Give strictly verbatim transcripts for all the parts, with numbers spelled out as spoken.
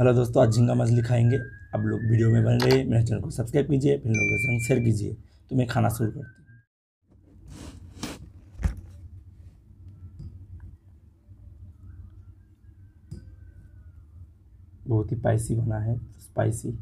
Hello दोस्तों, आज झींगा मछली खाएंगे। अब लोग वीडियो में बन रहे हैं। मेरे चैनल को सब्सक्राइब कीजिए, फिर लोगों के संग शेयर कीजिए। तो मैं खाना शुरू करती हूँ। बहुत ही स्पाइसी बना है, स्पाइसी।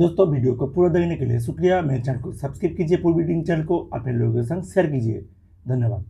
दोस्तों वीडियो को पूरा देखने के लिए शुक्रिया। मेरे चैनल को सब्सक्राइब कीजिए, पूरी वीडियो चैनल को अपने लोगों के संग शेयर कीजिए। धन्यवाद।